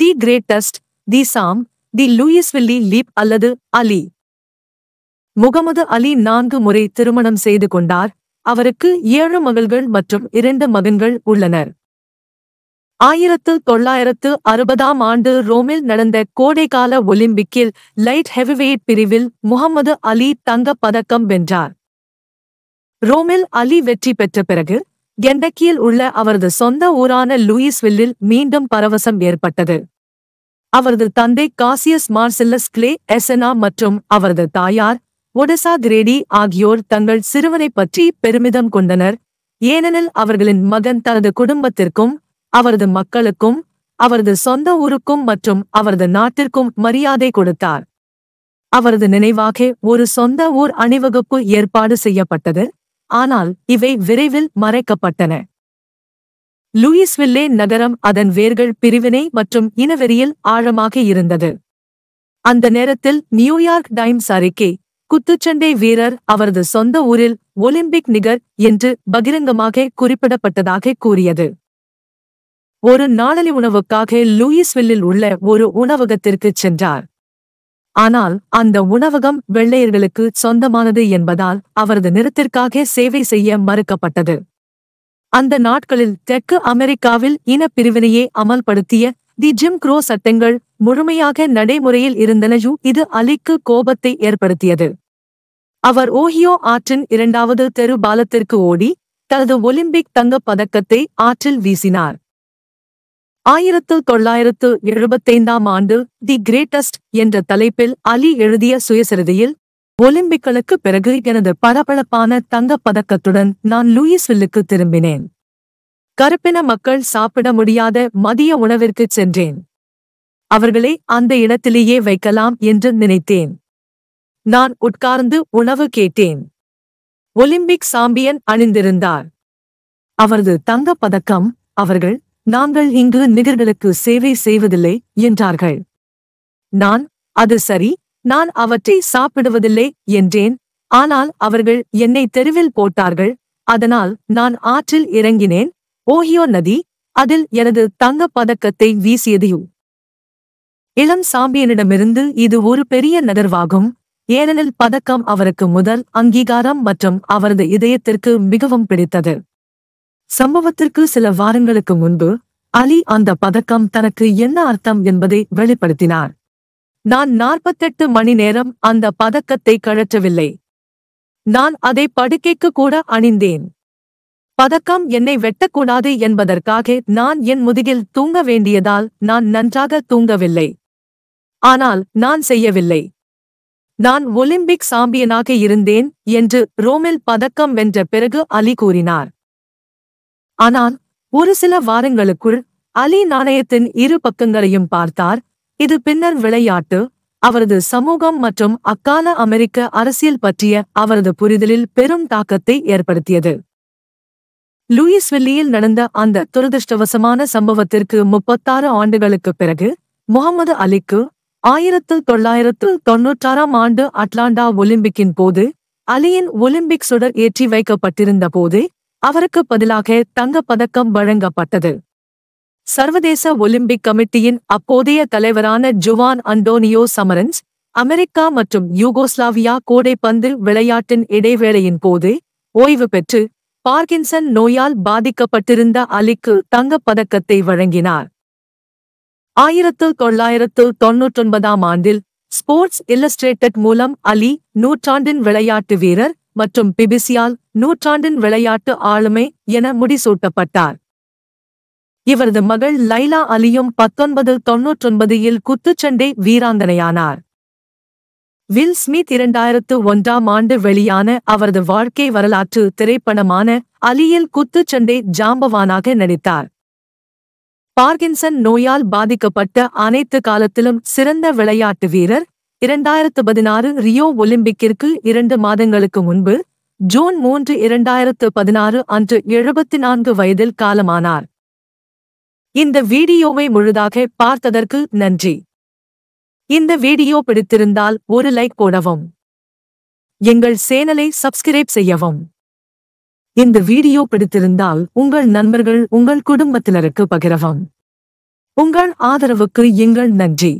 The greatest, the champ, the Louisville lip அல்லது Ali. Mohammed அலி 4 முறை திருமணம் செய்து கொண்டார். அவருக்கு 7 மகள்கள் மற்றும் 2 மகன்கள் உள்ளனர். 1960ஆம் ஆண்டு ரோமில் நடந்த கோடைக்கால ஒலிம்பிக்கில் லைட் ஹெவிவெயிட் பிரிவில் முகமது அலி தங்கப் பதக்கம் வென்றார். ரோமில் அலி வெற்றி பெற்ற பிறகு கெண்டக்கியில் உள்ள அவரது சொந்த ஊரான லூயிஸ்வில்லில் மீண்டும் பரவசம் ஏற்பட்டது. அவரது தந்தை காசியஸ் மார்செல்லஸ் கிளே எசனா மற்றும் அவரது தாயார் ஒடசா கிரேடி ஆகியோர் தங்கள் சிறுவனை பற்றி பெருமிதம் கொண்டனர், ஏனெனில் அவர்களின் மகன் தனது குடும்பத்திற்கும் அவரது மக்களுக்கும் அவரது சொந்த ஊருக்கும் மற்றும் அவரது நாட்டிற்கும் மரியாதை கொடுத்தார். அவரது நினைவாக ஒரு சொந்த ஊர் அணிவகுப்பு ஏற்பாடு செய்யப்பட்டது, ஆனால் இவை விரைவில் மறைக்கப்பட்டன. லூயிஸ்வில்லே நகரம் அதன் வேர்கள் பிரிவினை மற்றும் இனவெறியில் ஆழமாக இருந்தது. அந்த நேரத்தில் நியூயார்க் டைம்ஸ் அறிக்கை குத்துச்சண்டை வீரர் அவரது சொந்த ஊரில் ஒலிம்பிக் நிகர் என்று பகிரங்கமாக குறிப்பிடப்பட்டதாக கூறியது. ஒரு நாளலி உணவுக்காக லூயிஸ்வில்லில் உள்ள ஒரு உணவகத்திற்கு சென்றார், ஆனால் அந்த உணவகம் வெள்ளையர்களுக்கு சொந்தமானது என்பதால் அவரது நிறத்திற்காக சேவை செய்ய மறுக்கப்பட்டது. அந்த நாட்களில் தெற்கு அமெரிக்காவில் இன பிரிவினையை அமல்படுத்திய தி ஜிம் க்ரோ சட்டங்கள் முழுமையாக நடைமுறையில் இருந்தன. இது அலிக்கு கோபத்தை ஏற்படுத்தியது. அவர் ஓஹியோ ஆற்றின் 2வது தெரு பாலத்திற்கு ஓடி தனது ஒலிம்பிக் தங்கப் பதக்கத்தை ஆற்றில் வீசினார். 1975ஆம் ஆண்டு தி கிரேட்டஸ்ட் என்ற தலைப்பில் அலி எழுதிய சுயசரிதையில், ஒலிம்பிக்களுக்கு பிறகு எனது பளபளப்பான தங்கப் பதக்கத்துடன் நான் லூயிஸ்வில்லுக்கு திரும்பினேன். கருப்பின மக்கள் சாப்பிட முடியாத மதிய உணவிற்கு சென்றேன். அவர்களை அந்த இடத்திலேயே வைக்கலாம் என்று நினைத்தேன். நான் உட்கார்ந்து உணவு கேட்டேன். ஒலிம்பிக் சாம்பியன் அணிந்திருந்தார். அவரது தங்கப் பதக்கம். அவர்கள், நாங்கள் இங்கு நிகர்களுக்கு சேவை செய்வதில்லை என்றார்கள். நான், அது சரி, நான் அவற்றை சாப்பிடுவதில்லை என்றேன். ஆனால் அவர்கள் என்னை தெருவில் போட்டார்கள். அதனால் நான் ஆற்றில் இறங்கினேன், ஓஹியோ நதி. அதில் எனது தங்கப் பதக்கத்தை வீசியதையும். இளம் சாம்பியனிடமிருந்து இது ஒரு பெரிய நகர்வாகும், ஏனெனில் பதக்கம் அவருக்கு முதல் அங்கீகாரம் மற்றும் அவரது இதயத்திற்கு மிகவும் பிடித்தது. சம்பவத்திற்கு சில வாரங்களுக்கு முன்பு அலி அந்த பதக்கம் தனக்கு என்ன அர்த்தம் என்பதை வெளிப்படுத்தினார். நான் 48 மணி நேரம் அந்த பதக்கத்தை கழற்றவில்லை. நான் அதை படுக்கைக்கு கூட அணிந்தேன். பதக்கம் என்னை வெட்டக்கூடாது என்பதற்காக நான் என் முதுகில் தூங்க வேண்டியதால் நான் நன்றாக தூங்கவில்லை. ஆனால் நான் செய்யவில்லை. நான் ஒலிம்பிக் சாம்பியனாக இருந்தேன் என்று ரோமில் பதக்கம் வென்ற பிறகு அலி கூறினார். ஆனால் ஒரு சில வாரங்களுக்குள் அலி நாணயத்தின் 2 பக்கங்களையும் பார்த்தார். இது பின்னர் விளையாட்டு, அவரது சமூகம் மற்றும் அக்கால அமெரிக்க அரசியல் பற்றிய அவரது புரிதலில் பெரும் தாக்கத்தை ஏற்படுத்தியது. லூயிஸ்வில்லியில் நடந்த அந்த துரதிருஷ்டவசமான சம்பவத்திற்கு 36 ஆண்டுகளுக்கு பிறகு முகமது அலிக்கு 1996ஆம் ஆண்டு அட்லாண்டா ஒலிம்பிக்கின் போது அலியின் ஒலிம்பிக் சுடர் ஏற்றி வைக்கப்பட்டிருந்த போது அவருக்கு பதிலாக தங்கப் பதக்கம் வழங்கப்பட்டது. சர்வதேச ஒலிம்பிக் கமிட்டியின் அப்போதைய தலைவரான ஜுவான் அண்டோனியோ சமரன்ஸ் அமெரிக்கா மற்றும் யூகோஸ்லாவியா கோடைப்பந்து விளையாட்டின் இடைவேளையின் போது ஓய்வு பெற்று பார்கின்சன் நோயால் பாதிக்கப்பட்டிருந்த அலிக்கு தங்கப் பதக்கத்தை வழங்கினார். 1999ஆம் ஆண்டில் ஸ்போர்ட்ஸ் இல்லஸ்ட்ரேட்டட் மூலம் அலி 100ஆண்டின் விளையாட்டு வீரர் மற்றும் பிபிசியால் 100ஆண்டின் விளையாட்டு ஆளுமை என முடிசூட்டப்பட்டார். இவரது மகள் லைலா அலியும் 1999இல் குத்துச்சண்டை வீராங்கனையானார். வில் ஸ்மித் 2001ஆம் ஆண்டு வெளியான அவரது வாழ்க்கை வரலாற்று திரைப்படமான அலியில் குத்துச்சண்டை ஜாம்பவானாக நடித்தார். பார்கின்சன் நோயால் பாதிக்கப்பட்ட அனைத்து காலத்திலும் சிறந்த விளையாட்டு வீரர் 2016 ரியோ ஒலிம்பிக்கிற்கு 2 மாதங்களுக்கு முன்பு ஜூன் 3, 2016 அன்று 74 வயதில் காலமானார். இந்த வீடியோவை முழுதாக பார்த்ததற்கு நன்றி. இந்த வீடியோ பிடித்திருந்தால் ஒரு லைக் போடவும், எங்கள் சேனலை சப்ஸ்கிரைப் செய்யவும். இந்த வீடியோ பிடித்திருந்தால் உங்கள் நண்பர்கள், உங்கள் குடும்பத்தினருக்கு பகிரவும். உங்கள் ஆதரவுக்கு எங்கள் நன்றி.